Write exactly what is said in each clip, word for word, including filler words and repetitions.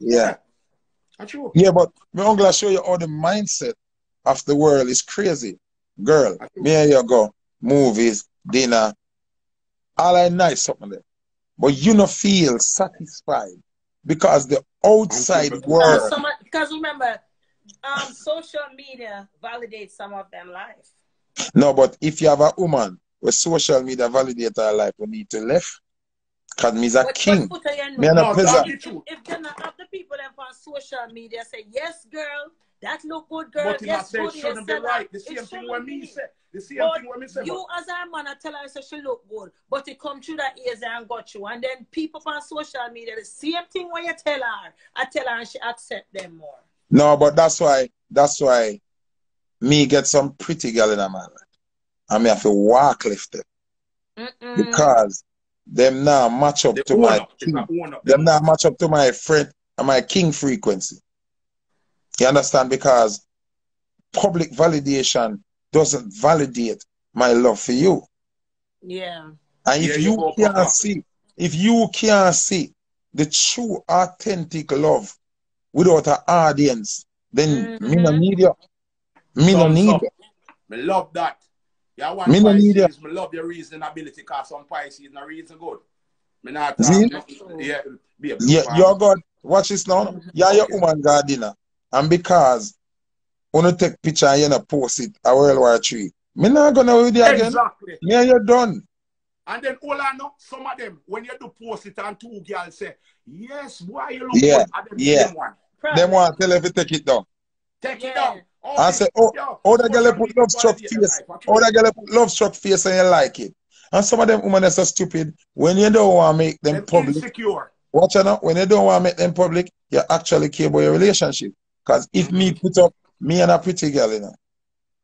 Yeah. True. Yeah, but my uncle show you how the mindset of the world is crazy. Girl, me and you go, movies, dinner, all I nice something there. But you don't feel satisfied because the outside world. Because, some, because remember, um, social media validates some of them life. No, but if you have a woman with social media validates her life, we need to left. Because me is a but, king. But me no, a if, if they're not other people that on social media say, yes, girl, that look good, girl. But yes, said, good, shouldn't yes, be right. The same thing when me say. The same thing when me say. You as a man, I tell her, I say she look good. But it come through that ears and got you. And then people on social media, the same thing when you tell her, I tell her and she accept them more. No, but that's why, that's why me get some pretty girl in a man. I may have to walk lift it. Mm -mm. Because them now match up they to my up. King. Up. Them now match up to my friend and my king frequency. You understand? Because public validation doesn't validate my love for you. Yeah. And if yeah, you, you can't up. see, if you can't see the true authentic love without an audience, then mm-hmm. me no need you. Me so, no need so. you. I love that. Yeah, one me Pisces, no me love your reasonability because some Pisces no reason good. Me not See? Yeah, baby, yeah you're good. Watch this now. Yeah, okay. Your woman got dinner. And because when you take picture and you know, post it a World War Three, me not gonna with you again. Exactly. Me and you're done. And then all I know, some of them, when you do post it and two girls say, yes, why you look yeah. good? Yeah. Them one. Them one tell if you take it down. Take yeah. it down. Oh, I say, oh, yo, oh that girl put love struck face. Oh, that girl put love struck face and you like it. And some of them women are so stupid. When you don't want to make them They're public, insecure. Watch out now. When you don't want to make them public, you actually care about your relationship. Because if me put up, me and a pretty girl, you know,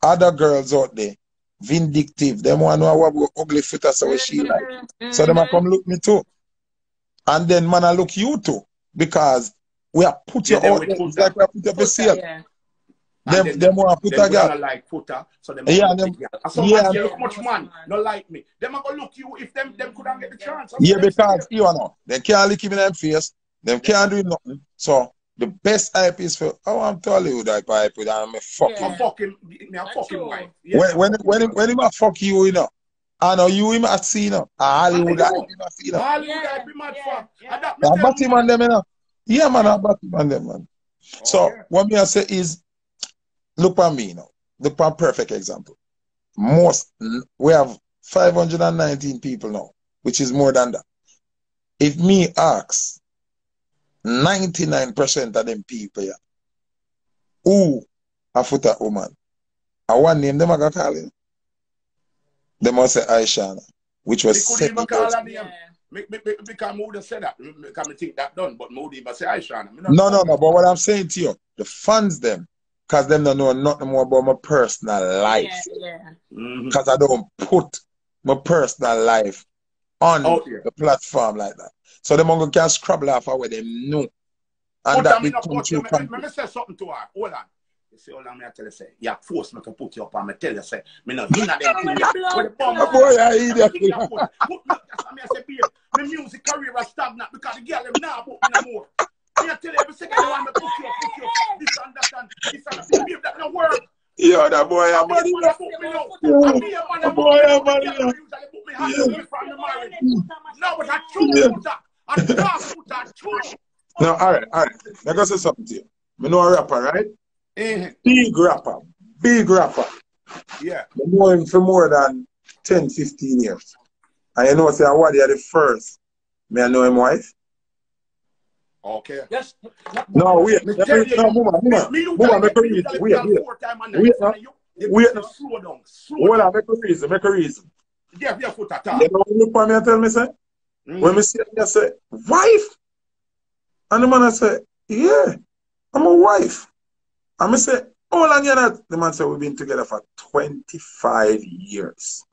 other girls out there, vindictive, them want to know what ugly foot as what she like. So them come look me too. And then man, I look you too. Because we are put you yeah, out there. It's like we are put you up a sale. Them, them, them want to put a girl. Like Foota, so them yeah, them, so yeah, yeah. look much man, not like me. Them are going to look you if them, them couldn't get the chance. Yeah, because you know, they can't lick him in their face. They can't do nothing. So the best hype is for, oh, I'm telling you that hype with I'm a fucking yeah. fucking, I'm fucking wife. Yeah. When, when, when, when, when him a fuck you, you know, I know you him a see, you know, a Hollywood hype him a see, you know. Hollywood hype him a fuck. I'm batting him on them, you know. Yeah, man, I'm batting him on them, man. So what me I say is, look at me now. Look at perfect example. Most we have five hundred nineteen people now, which is more than that. If me ask ninety-nine percent of them people here, who a Foota woman, I want name them I got call him. They must say Aishana, which was second. Because Moody said that. Because I think that done, but Moody must say Aishana. No, no, no. But what I'm saying to you, the fans them. Because them don't know nothing more about my personal life. Yeah, yeah. Because I don't put my personal life on oh, yeah. the platform like that. So them going can scrabble off where they know. And but that we come to Let me say something to her. Hold on. You see, hold on, I tell you, say, you force me to put you up and I tell you, say, me no, you not them thing. My boy, I hear that. Put me up, I mean, I say, babe, my music career is stagnant because the girl them now put me no more. I tell you every second I want to put you up, put you up, this and that and this and that. Babe, that no work. Yo, that boy, I'm money. Yo, that boy, I'm money. No, but I choose Foota. I choose Foota. I choose. No, all right, all right. Let me say something to you. Me know a rapper, right? Mm-hmm. Big rapper. Big rapper. Yeah. Me know him for more than ten, fifteen years. And you know, say, I was the first. Me I know him wife. Okay. Yes. No, we are. No, move on, move on. Move on, make a reason. We are. We are. We are. Slow down. Slow down. Make a reason. Make a reason. Yeah, yeah, Foota. You know what look for me and tell me, say? When me see him, I say, wife? And the man I say, yeah, I'm a wife. And I say, how long you not? The man said, we've been together for twenty-five years.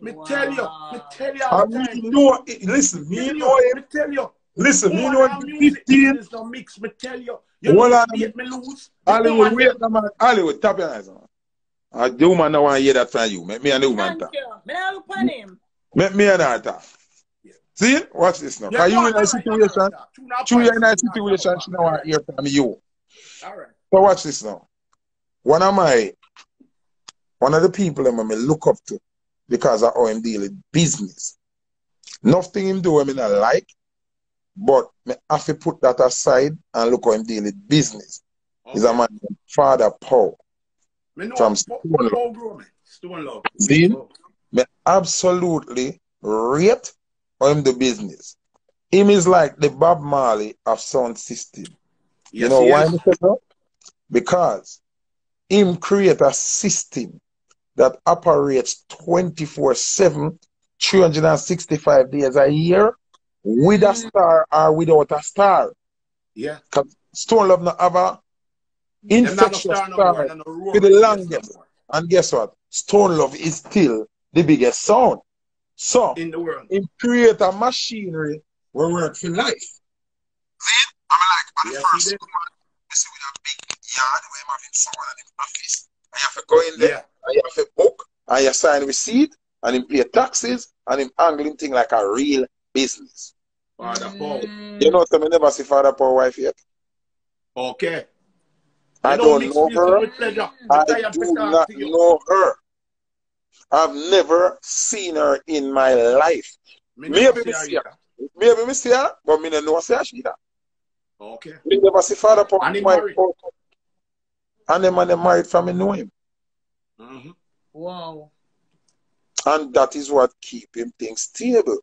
Me tell you. Me tell you. I know it. Listen, me know it. Me tell you. Listen, you know what? fifteen. Is no mix, me tell you. You well, know, me lose. Hollywood, wait, man. Hollywood, tap your eyes, man. Uh, the woman don't want to hear that from you. Make me and the woman talk. Make me and her talk. See? Watch this now. Yeah, you in a situation, you in a situation, she don't want to hear from you. All right. So watch this now. One of my, one of the people that I look up to because of how I'm dealing with business. Nothing him do I mean I like, but I have to put that aside and look how him deal with business. He's okay. A man named Father Paul. No, from Stone Love. See? I absolutely rate how him do business. Him is like the Bob Marley of sound system. Yes, you know why is. Mister Love? Because him create a system that operates twenty-four seven, three hundred sixty-five days a year with a star or without a star. Yeah. Because Stone Love not have a infectious star, no star no more, with the longest. No and guess what? Stone Love is still the biggest sound. So, in the world, it create a machinery where we work for life. See? I mean, like, at yeah, first, I see with a big yard where I'm having someone in the office. I have to go in there, yeah. I have to book, I have to sign receipt, and him pay taxes, and him angling thing like a real business. Father Paul. Mm. You know, so I never see Father Paul wife yet. Okay. I don't, don't know her. I do not know her. I've never seen her in my life. Me maybe we see her. her. Maybe we see her, but me don't know her. She that. Okay. Me never see Father Paul wife. And them and them married from me know him. Mm-hmm. Wow. And that is what keeps him things stable.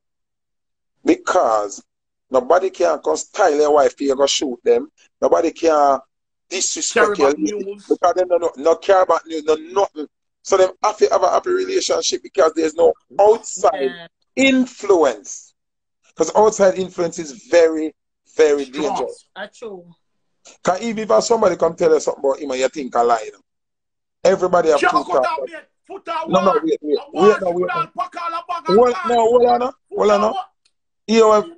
Because nobody can come style your wife, you go shoot them. Nobody can disrespect your news. Because they don't know, no care about news, no nothing. So they have to have a happy relationship because there's no outside yeah. influence. Because outside influence is very, very Trust. dangerous. Actually. Because even if somebody come tell you something about him and you think a lie, everybody have to Put no, no, wait, wait, wait, no, wait, no, hold on, hold on, you have,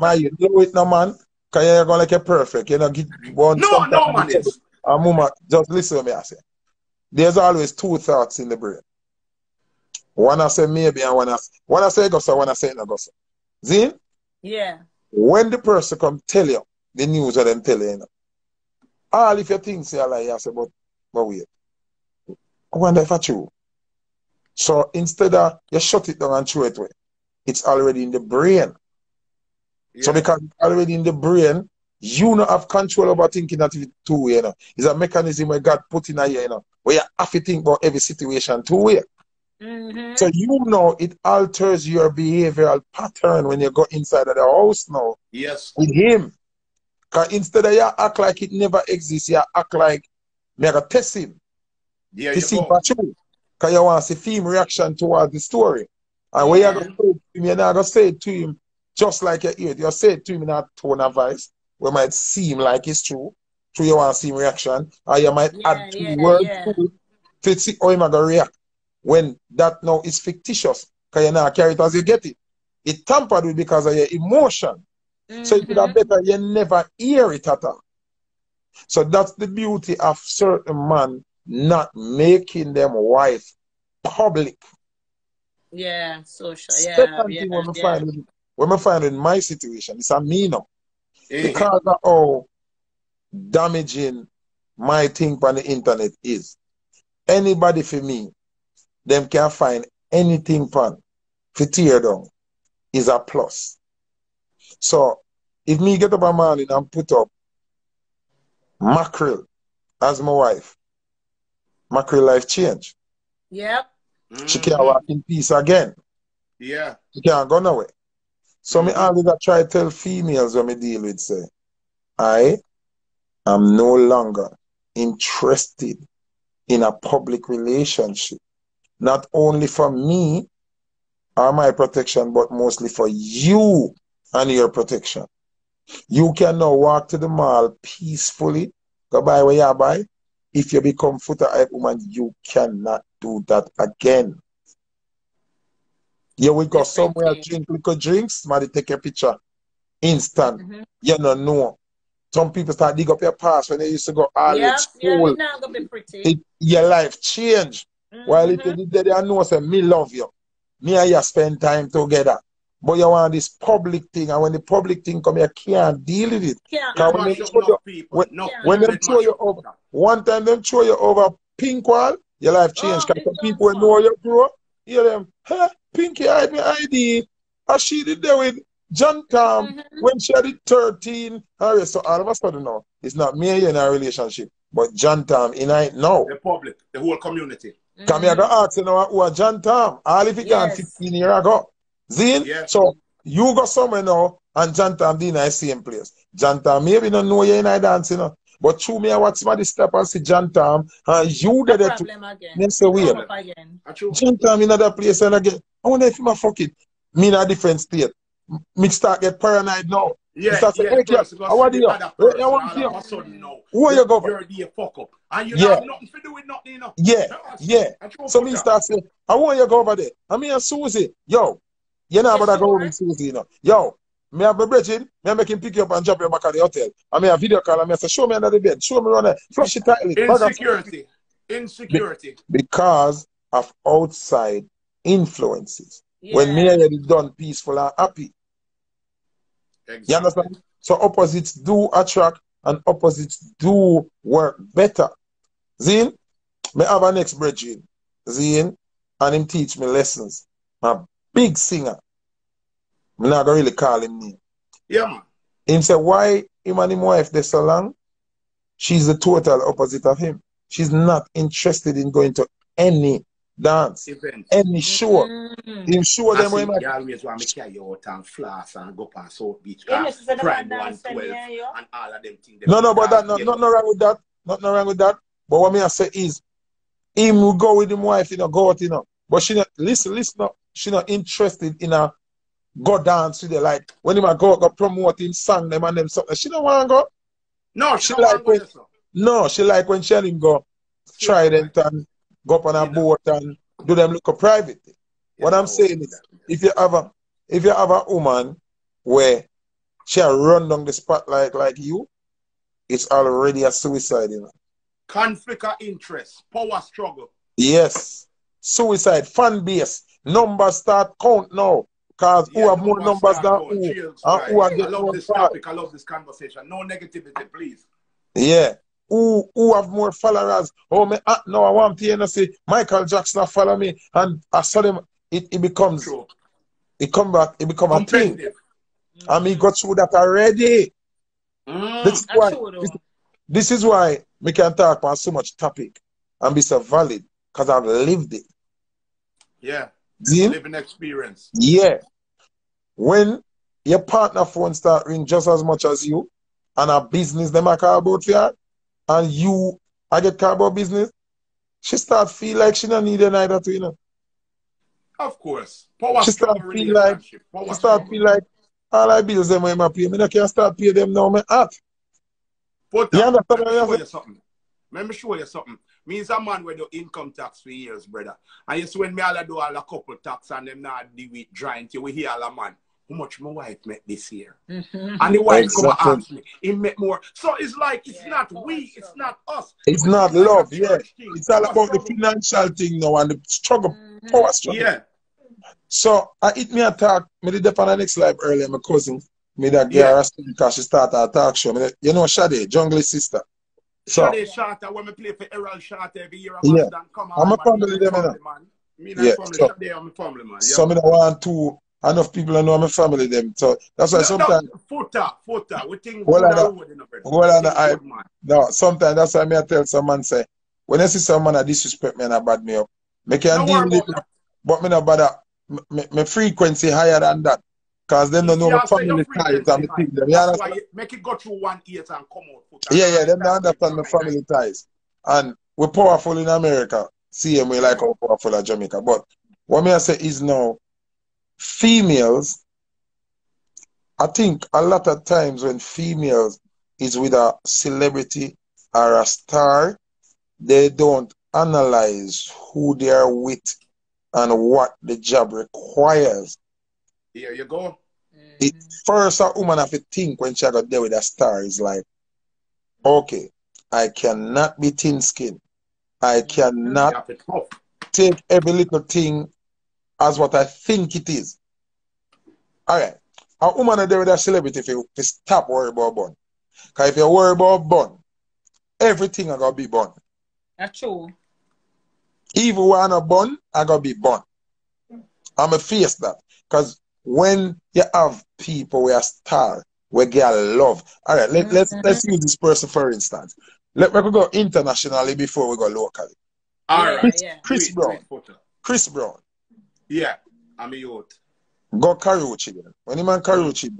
man, you do it now, man, because you're going to look perfect, you know, get one. No, no, man, yes. And mama, just listen to me, I say, there's always two thoughts in the brain. One I say maybe, and one I say, one I say go so, one I say no go so. See? Yeah. When the person come tell you, the news of them tell you, you know, all if you think, say, like, you say, but, but wait, I wonder if I true. So instead of you shut it down and throw it away, it's already in the brain. Yeah. So because it's already in the brain, you don't have control over thinking that two-way. You know? It's a mechanism where God put in here, you know, where you have to think about every situation two-way. Mm-hmm. So you know it alters your behavioral pattern when you go inside of the house now. Yes. With him. Because instead of you act like it never exists, you act like you got to test him. Yeah, to see for truth. Because you want to see him reaction towards the story. And when yeah. you're going to say it to him, you're not going to say it to him just like you hear it. You say it to him in a tone of voice where it might seem like it's true. So you want to see him reaction. Or you might yeah, add two yeah, words yeah. to it to see how he's going to react. When that now is fictitious. Because you now carry it as you get it. It tampered with because of your emotion. Mm-hmm. So it would have better you never hear it at all. So that's the beauty of certain man not making them wife public. Yeah, social. Yeah, yeah, when I yeah. find, when find in my situation, it's a meaner. Yeah. Because of how damaging my thing on the internet is. Anybody for me, them can find anything pan for tear down is a plus. So if me get up a morning and put up mackerel as my wife, Mackerel life change. Yep. Mm-hmm. She can't walk in peace again. Yeah. She can't go nowhere. So mm-hmm. me always try to tell females when me deal with say, I am no longer interested in a public relationship. Not only for me or my protection, but mostly for you and your protection. You can now walk to the mall peacefully, go buy where you buy. If you become Footahype woman, you cannot do that again. You will go somewhere, drink little drinks, somebody take a picture. Instant. Mm-hmm. You don't know. Some people start dig up your past when they used to go all yep, at school. Yeah, not gonna be pretty. It, your life changed. Mm-hmm. While if you did that, they know, say, me love you. Me and you spend time together. But you want this public thing, and when the public thing come, you can't deal with it. Yeah. When they show you, people, when, yeah. when they throw you over, one time they throw you over pink wall, your life changed. Because oh, people who know you, bro, hear them, huh, Pinky hide my I D. And she did that with John Tom mm -hmm. when she had it thirteen. All right, so all of a sudden now, it's not me and you in a relationship, but John Tom in I now. The public, the whole community. Mm -hmm. Come here, go ask you know who are John Tom. All if you yes. can, fifteen years ago. Zin? Yes. So you go somewhere now and John Tom in the same place. John Tom maybe don't know you in I dance, you know. But through me, I watch somebody step and see John Tom, and you did it. Next week. John Tom in another place, and again, I wonder if you fuck it. Me in a different state. Me start get paranoid now. Yeah, yeah. Say, hey, yes, how are you? I want to hear. Who are you going for? You're a fuck up. And you yeah. have nothing to do with nothing enough. Yeah, no, yeah. So me start saying, I want you go over there. I mean, Susie, yo, you know about go with Susie, you know. Yo. Me have a bridging, me make him pick you up and drop you back at the hotel. I mean a video call and me say, show me under the bed, show me running, flush it tightly. Insecurity. Insecurity. Be because of outside influences. Yeah. When me and you done peaceful and happy. Exactly. You understand? So opposites do attract and opposites do work better. Zin, me have an ex bridging. Zin, and him teach me lessons. A big singer. I'm not really call him name. Yeah, man. Him say, why him and his wife they so long? She's the total opposite of him. She's not interested in going to any dance, event, any show. Mm-hmm. Him show I them when he always want to carry out and floss and go past South Beach, Prime one twelve, and all of them things. No, no, but that, no, nothing wrong with that. Nothing wrong with that. But what me I say is, him will go with his wife, you know, go out, you know. But she not listen, listen, up. She not interested in a. Go dance with it like when him a go go promote him sang them and them something. She don't want to go. No, she, she like when go no, she like when she and him go Trident and go up on a yeah. boat and do them look up private. Yeah, what I'm saying is that. if you have a if you have a woman where she run down the spotlight like you, it's already a suicide, you know. Conflict of interest, power struggle. Yes. Suicide, fan base, numbers start count now. Because yeah, who have more numbers than who? Chills, and who are I love this topic. I love this conversation. No negativity, please. Yeah. Who who have more followers? Oh, me, uh, no, I want to say, Michael Jackson follow me. And I saw them. It, it becomes, True. it come back, it become a thing. Mm. And me got through that already. Mm, this, is why, this, this is why we can talk about so much topic and be so valid. Because I've lived it. Yeah. Zin? Living experience. Yeah. When your partner phone start ring just as much as you, and a business them I call about you, and you I get called about business, she start feel like she don't need a neither to, you know. Of course. Power she start feel like she start feel like all I bills them when I pay, me I can't start pay them now, my app. But you understand what I'm saying? Let me show you something. Means a man with your income tax for years, brother. And you see when me all do all a couple tax and them not deal with giant, you will hear all a man, how much my wife make this year? Mm-hmm. And the wife exactly. come and ask me, he make more. So it's like, it's yeah, not we, it's not us. It's, it's not love, yeah. Thing. It's all about struggle. The financial thing now and the struggle, mm-hmm. power struggle. Yeah. So I hit me attack, me did that on the next live earlier, my cousin, me that girl yeah. because she started a talk show. Me, you know Shade, Jungle Sister. So, Shata, when we play for Errol Shata every year, I'm yeah. come on, I'm a family, man. Family, man. Me yeah. family, so, day, I'm a family, man. Yeah. Some of the one, two, enough people I know I'm a family, them. So, that's why no, sometimes. No, Foota, Foota, we think well, the, road, you know, well, the, I, man. No, sometimes that's why I tell someone, say, when I see someone that disrespect me and I bad me up, I can deal with it, but I don't bother. My frequency higher than that. Because they don't know yeah, my family ties and me them. You make it go through one ear and come out. Yeah, yeah, them don't understand my family ties. And we're powerful in America. See, and we like how powerful in Jamaica. But what may I say is now, females, I think a lot of times when females is with a celebrity or a star, they don't analyze who they are with and what the job requires. Here you go. It first a woman have to think when she got there with a star is like, okay, I cannot be thin skinned. I cannot take every little thing as what I think it is. All right. A woman is there with a celebrity if you stop worrying about bun. Because if you worry about bun, everything is going to be bun. That's true. Even when I'm bun, I'm going to be bun. I'm going to face that. Because when you have people who are stars, we get love. All right, let, mm-hmm. let's, let's use this person for instance. Let we go internationally before we go locally. All right. Chris, yeah. Chris wait, Brown. Wait, Chris Brown. Yeah, I'm a youth. Go Karuchi. When you man Karuchi,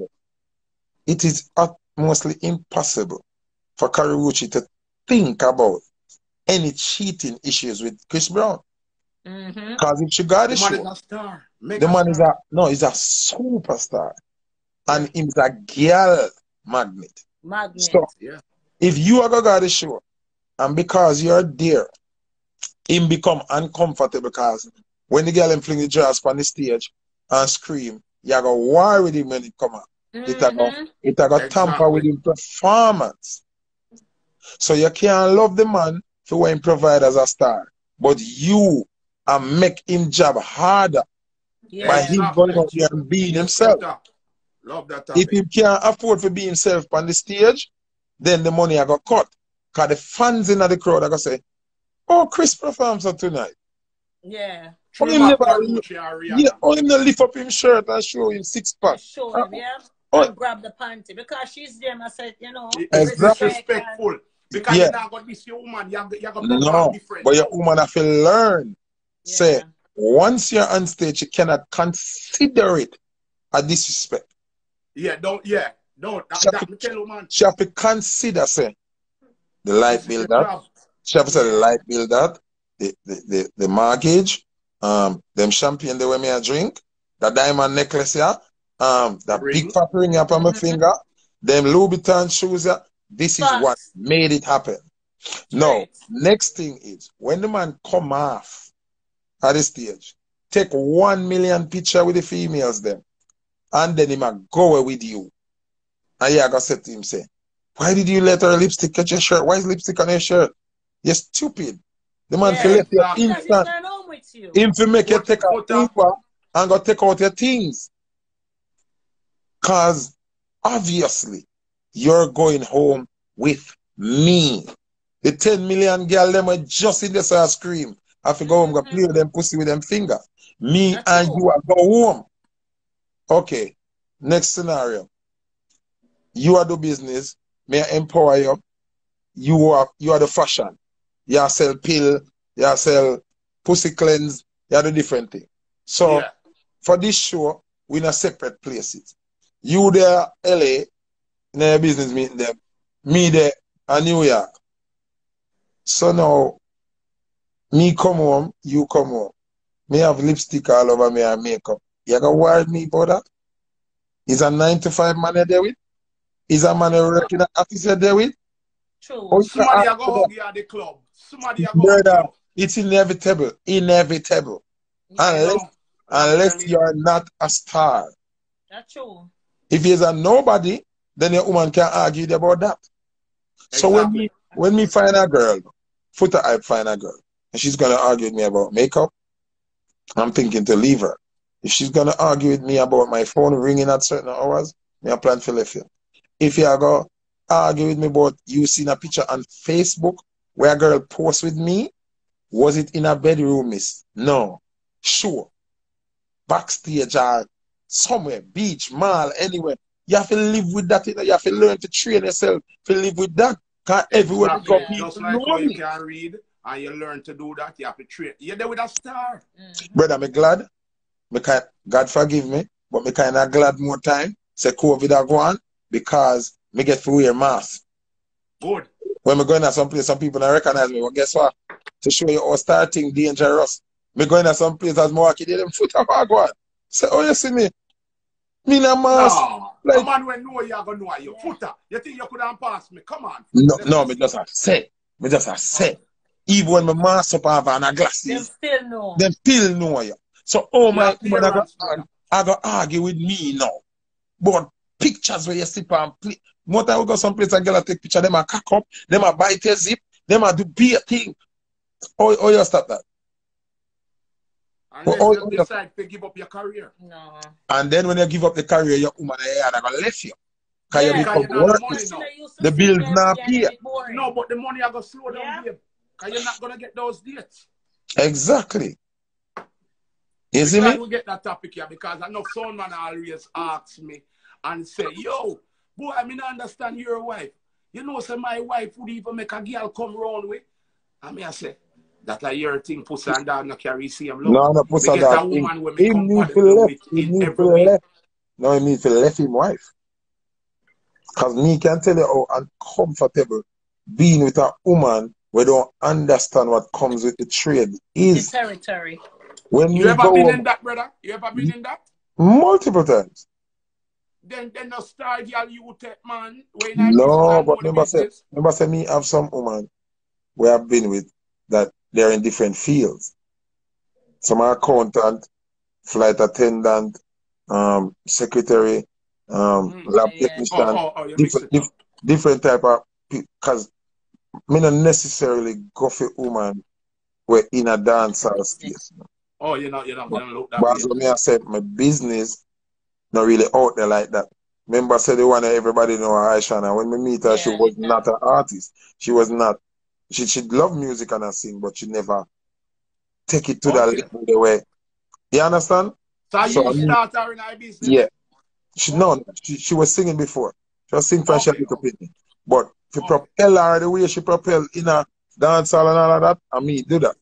it is utmostly impossible for Karuchi to think about any cheating issues with Chris Brown. Mm-hmm. Because if she got the show, man is a star. Make the man is a, no, he's a superstar. And he's a girl magnet. Magnet. So, yeah. If you are going to go to the show, and because you're there, him become uncomfortable because when the girl him fling the jazz on the stage and scream, you're going to war with him when it come out. Mm-hmm. It's going it to tamper with his performance. So you can't love the man for what he provides as a star. But you are make him job harder yeah. by him going out here and being himself. Love that topic. If he can't afford to be himself on the stage, then the money I got cut. Because the fans in the crowd are going to say, oh, Chris performs tonight. Yeah. Only him never, yeah, only lift up his shirt and show him six pack. Show him, yeah. Oh. And grab the panty. Because she's there and I said, you know. It's disrespectful. And... Because yeah. you're not going to miss your woman. You're, you're going to no, different. But your woman have to learn. Yeah. Say, once you're on stage, you cannot consider it a disrespect. Yeah, don't, yeah. No, that, she, that, have to, you, she have to consider, say, the light bill that, she have to say the light bill that, the, the, the, the mortgage, um, them champagne they wear me a drink, that diamond necklace here, um, that ring. Big fat ring up on my finger, them Louis Vuitton shoes here. This Plus. is what made it happen. No, right. Next thing is, when the man come off at the stage, take one million picture with the females them, and then he might go away with you. And yeah, I got said to him, say, why did you let her lipstick catch your shirt? Why is lipstick on your shirt? You're stupid. The man yeah, left your instant. You. Him to make you take out paper and go take out your things. Because obviously, you're going home with me. The ten million girl, them are just in the side scream. After go home, go play with them pussy with them finger. Me That's and cool. you are go home. Okay, next scenario. You are the business, may I empower you. You are you are the fashion. You are sell pill, you are sell pussy cleanse, you are the different thing. So yeah. for this show, we're in separate places. You there, L A, in a business meeting there, me there and New York. So now me come home, you come home. Me have lipstick all over me and makeup. You gonna worry me about that? Is a nine to five man there with? Is a man who working at office there with? True. Or somebody go hungry at the club. Somebody go hungry. It's inevitable. Inevitable. Yeah. Unless, unless you are not a star. That's true. If you're a nobody, then your woman can argue about that. Exactly. So when me, when me find a girl, Foota I find a girl, and she's going to argue with me about makeup, I'm thinking to leave her. If she's going to argue with me about my phone ringing at certain hours, I plan to leave her. If you are going to argue with me about you seeing a picture on Facebook where a girl posts with me, was it in a bedroom, miss? No. Sure. Backstage or somewhere, beach, mall, anywhere. You have to live with that. You have to learn to train yourself to live with that. Because everywhere you go, people just like how you can read and you learn to do that, you have to train. You're there with a star. Mm-hmm. Brother, I'm glad. Me kind, God forgive me, but I'm kind of glad more time. Say COVID are gone. Because me get to wear mask. Good. When me going to some place, some people don't recognize me. But guess what? To show you how starting dangerous. Me going to some place as more kid, them foot up agwan. Say, oh, you see me? Me na mask. No, like, come on, when know you are gonna know you footer. You think you couldn't pass me? Come on. No, Let's no, me just have say. Me just have say. Even when my mask up have and a glasses, them still know. Them still know you. So oh my, but I got I got argue with me now, but. Pictures where you sleep and play. More time we go someplace and girl take picture. Them a cock up. Them a bite a zip. Them a do be a thing. Oh, oh, you stop that. Unless well, you decide to give up your career. No. And then when you give up the career, your woman are going to left you. Because yeah, you become worthless. The bills not here. No, but the money are going to slow down yeah. here. Because you're not going to get those dates. Exactly. Is it me? We get that topic here because I know someone always asks me and say, yo, boy, I mean, I understand your wife. You know, say my wife would even make a girl come round with. I mean, I say, that I hear a thing, pussy and dog, no carry same love. No, no, pussy and dog. He need to left. He need to left. No, he need to left him wife. Because me can tell you how uncomfortable being with a woman we don't understand what comes with the trade is. The territory. When you, you ever been in that, brother? You ever been in that? Multiple times. Then, then the star girl you would take, man. When I no, but remember say, remember say me have some woman we have been with that they're in different fields. Some are accountant, flight attendant, um, secretary, um, mm, lab yeah, technician, oh, oh, oh, different, diff, different type of people. Because me not necessarily go for woman where in a dancehall space. Oh, you know, you know, but, look that but as me I said, my business not really out there like that. Remember, said the one that everybody know Aisha, and when we meet her, yeah, she was yeah. not an artist. She was not. She she loved music and her sing, but she never take it to okay. that level way. You understand? So, so you start her in her business? Yeah. She okay. no, she she was singing before. She was singing French okay. opinion. But to okay. propel her the way she propel in a dancehall and all of that, I mean do that.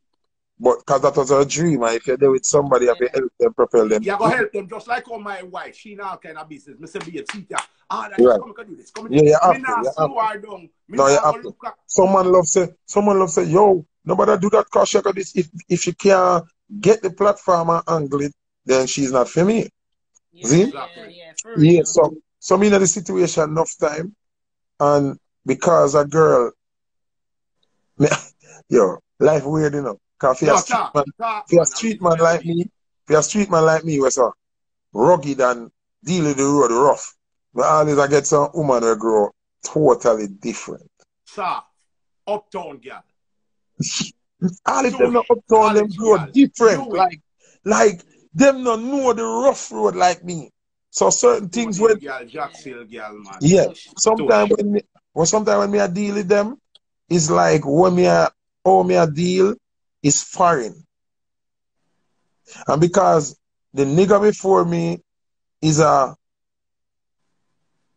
But because that was her dream, and if you're there with somebody, yeah. if you help them, propel them. Yeah, go help them, just like on my wife. She now kind of business. Me say be a teacher. Ah, that right. come can do this. Come yeah, do yeah, this. Me after, yeah, me no, yeah, after. Someone loves say, someone loves say, yo, nobody do that cause she got this. If if she can't get the platform and angle it, then she's not for me. Yeah, see? Exactly. Yeah, yeah, yeah. So so me in the situation enough time, and because a girl, me, yo, life weird enough. Because if you're a street man like me, if you're a street man like me, we're so rugged and deal with the road rough. But always I get some woman who grow totally different. Sir, uptown girl. All of them not uptown, them grow different. Like, like them not know the rough road like me. So certain things when... Yeah, sometimes when me, well, sometimes when me I deal with them, it's like when me I, oh, me I deal is foreign. And because the nigga before me is a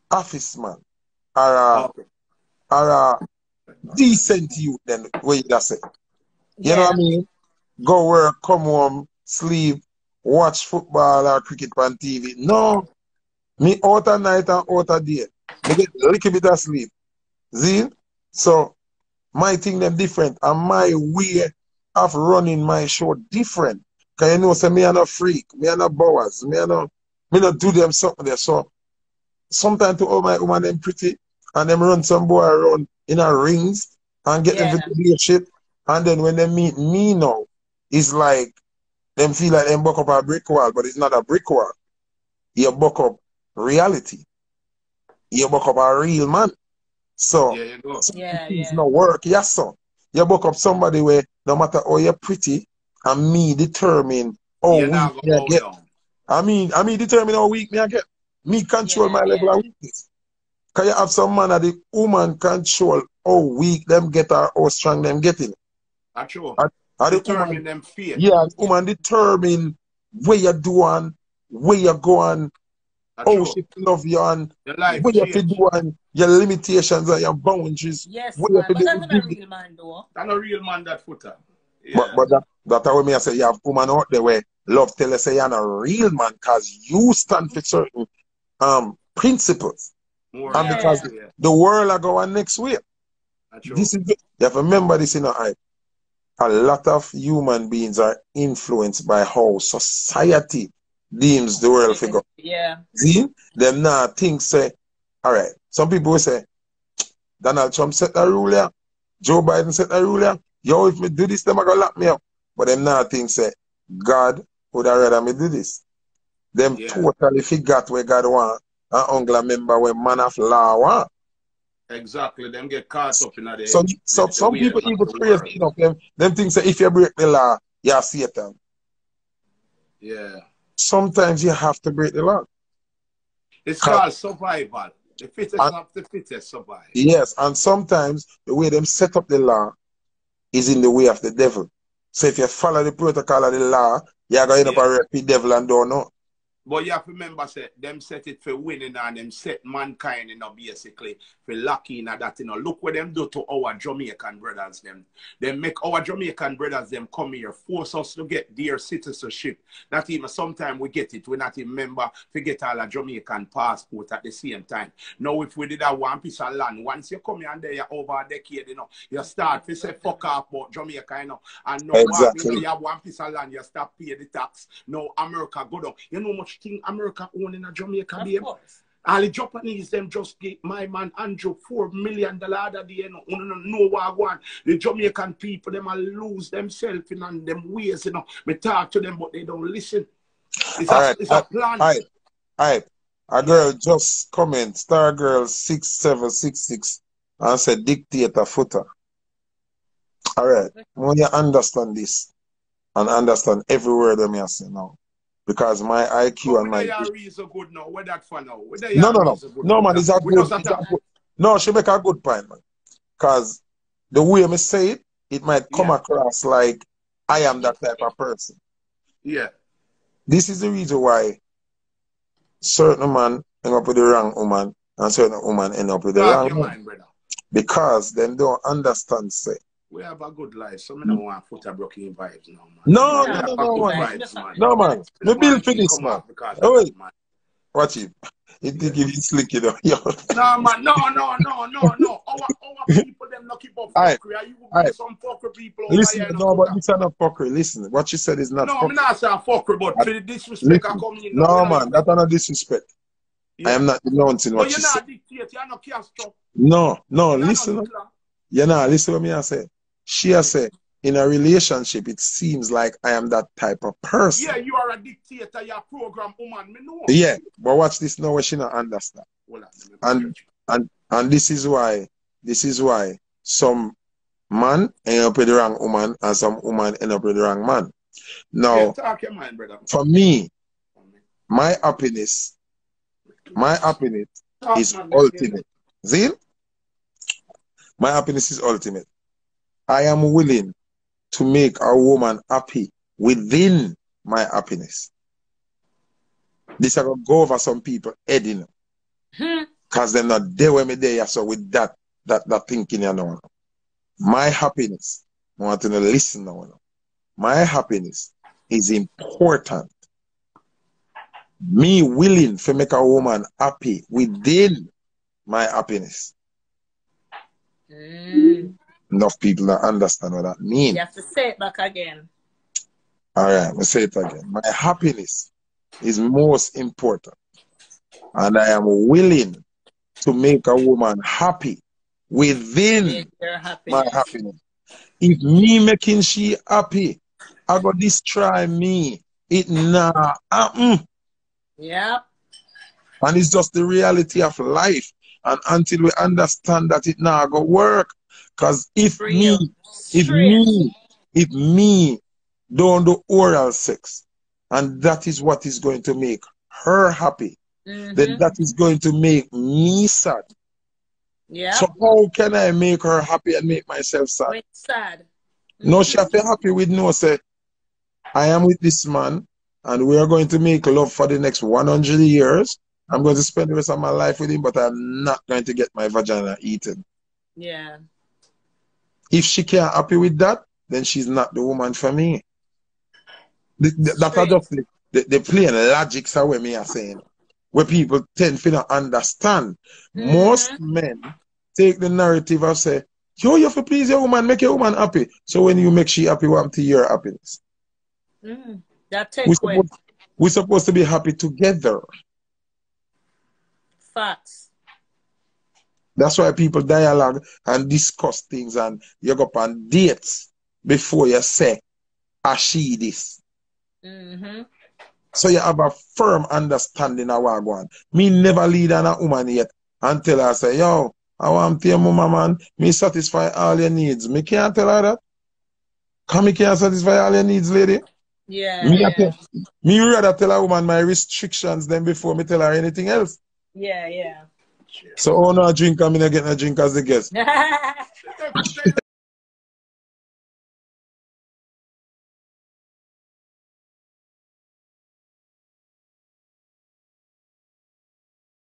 office man or a, okay. or a decent youth, then way that's it. You yeah. know what I mean? Go work, come home, sleep, watch football or cricket on T V. No. Me out at night and out at day. Me get a little bit of sleep. See? So my thing them different and my way of running my show different. Because you know, say, me are not freak, me are not bowers, me are not, me not do them something there. So, sometimes to all my woman, them pretty, and them run some boy around in our rings and get yeah. them with the leadership. And then when they meet me now, it's like, them feel like them buck up a brick wall, but it's not a brick wall. You buck up reality. You buck up a real man. So, yeah, you know. so yeah, it's yeah. not work, yes, sir. You buck up somebody where no matter how you're pretty, and me determine how yeah, weak me I get. Down. I mean, I mean determine how weak me I get. Me control yeah, my yeah. level of weakness. Can you have some man that the woman control how weak them get or how strong them getting? That's true. And, and determine the woman, them fear. Yeah, the woman determine where you do and where you go and That's how true. She love you and life, what you have to do and your limitations and your boundaries. Yes, what man, you but that's not a real man though. That's not a real man, that Foota. Yeah. But, but that, that's how me I say you have woman out there where love tell us say you're not a real man because you stand for certain um, principles. More and yeah. because yeah. the world are going next way. This is, you have to remember this in our eye. A lot of human beings are influenced by how society deems the world figure. Yeah. See? Them now think say, all right, some people will say, Donald Trump set a rule here, Joe Biden set a rule here, yo, if me do this, them are going to lock me up. But them now think say, God would have rather me do this. Them yeah. totally forgot where God want and Angla member where man of law want. Exactly, them get caught up in that. So, so some people even crazy enough, them, them think say, if you break the law, you're Satan. Yeah. Sometimes you have to break the law. It's called survival. The fittest and, of the fittest survive. Yes, and sometimes the way them set up the law is in the way of the devil. So if you follow the protocol of the law, you're going to end yeah. up a devil and don't know. But you have to remember, say, them set it for winning and them set mankind, you know, basically, for lacking and that, you know. Look what them do to our Jamaican brothers, them. They make our Jamaican brothers, them come here, force us to get their citizenship. Not even, sometimes we get it, we're not even member, to get all a Jamaican passport at the same time. Now, if we did that one piece of land, once you come here and there, you're over a decade, you know, you start to say, fuck off about Jamaica, you know. And now, exactly. you have one piece of land, you start paying the tax. Now, America go down. You know much thing America own in a Jamaica, babe. All the Japanese, them just give my man Andrew four million dollars a day. No, no, no, what I want. The Jamaican people, them are lose themselves in and them ways, you know. Me talk to them, but they don't listen. It's all a, right. it's I, a plan. All right, all right. A girl just comment, Star Girl six seven six six, and said, dictator Foota. All right, when you understand this and understand every word I'm saying now. Because my I Q and my is good now. Where that for now? No, no, no. No, man, is that good? No, she make a good point, man. Because the way I say it, it might come yeah. across like I am that type of person. Yeah. This is the reason why certain man end up with the wrong woman and certain woman end up with the wrong woman. Because them don't understand, say. We have a good life. Some don't want Foota broken vibes now, man. No, yeah, no, no, no, man. Vibes, man. No, man. We build for this, man. Oh, wait. Man. Watch it. It yeah. give you slick, you know. No, man. No, no, no, no, no. Our, our people, them not keep up fuckery. Right. You will right. some fuckery people over Listen, here, no, but this is not fuckery. Listen, what you said is not no, fuckery. No, I'm not saying fuckery, but I, the disrespect I come in. No, man. That's not disrespect. Yeah. I am not denouncing what you said. No, you're not a dictator. You're not cast. No, no, listen. You know, listen to me, I say. She has said, in a relationship, it seems like I am that type of person. Yeah, you are a dictator, you're a program woman, me know. Yeah, but watch this now, she not understand. Well, and, and, and this is why, this is why some man end up with the wrong woman and some woman end up with the wrong man. Now, yeah, mind, for me, my happiness, my happiness talk is man, ultimate. See? My happiness is ultimate. I am willing to make a woman happy within my happiness. This I gonna go over some people heading, because they're not there when me there. So with that, that, that thinking, you know, my happiness. I want you to listen now. My happiness is important. Me willing to make a woman happy within my happiness. Mm. Enough people don't understand what that means. You have to say it back again. All right, I'll say it again. My happiness is most important, and I am willing to make a woman happy within happiness. my happiness. If me making she happy, I go destroy me. It nah happen. Yeah. And it's just the reality of life. And until we understand that it now go work, because if me, if me, if me don't do oral sex, and that is what is going to make her happy, mm-hmm. then that is going to make me sad. Yeah. So how can I make her happy and make myself sad? Wait, sad. Mm-hmm. No, she have to be happy with no say. I am with this man, and we are going to make love for the next one hundred years. I'm going to spend the rest of my life with him, but I'm not going to get my vagina eaten. Yeah. If she can't happy with that, then she's not the woman for me. The, the, that are just the, the, the plain logics are where me are saying, where people tend to not understand. Mm-hmm. Most men take the narrative and say, yo, you have to please your woman, make your woman happy. So when you make she happy, what happened to your happiness? Mm, that takes we're supposed, we're supposed to be happy together. Facts. That's why people dialogue and discuss things and you go up on dates before you say, I see this. Mm-hmm. So you have a firm understanding of what going on. Me never lead on a woman yet until I say, yo, I want to your mama, man. Me satisfy all your needs. Me can't tell her that. Can me can't satisfy all your needs, lady? Yeah. Me, yeah. Tell, me rather tell a woman my restrictions than before me tell her anything else. Yeah, yeah. So, oh no, drink, I'm not getting a drink as a guest.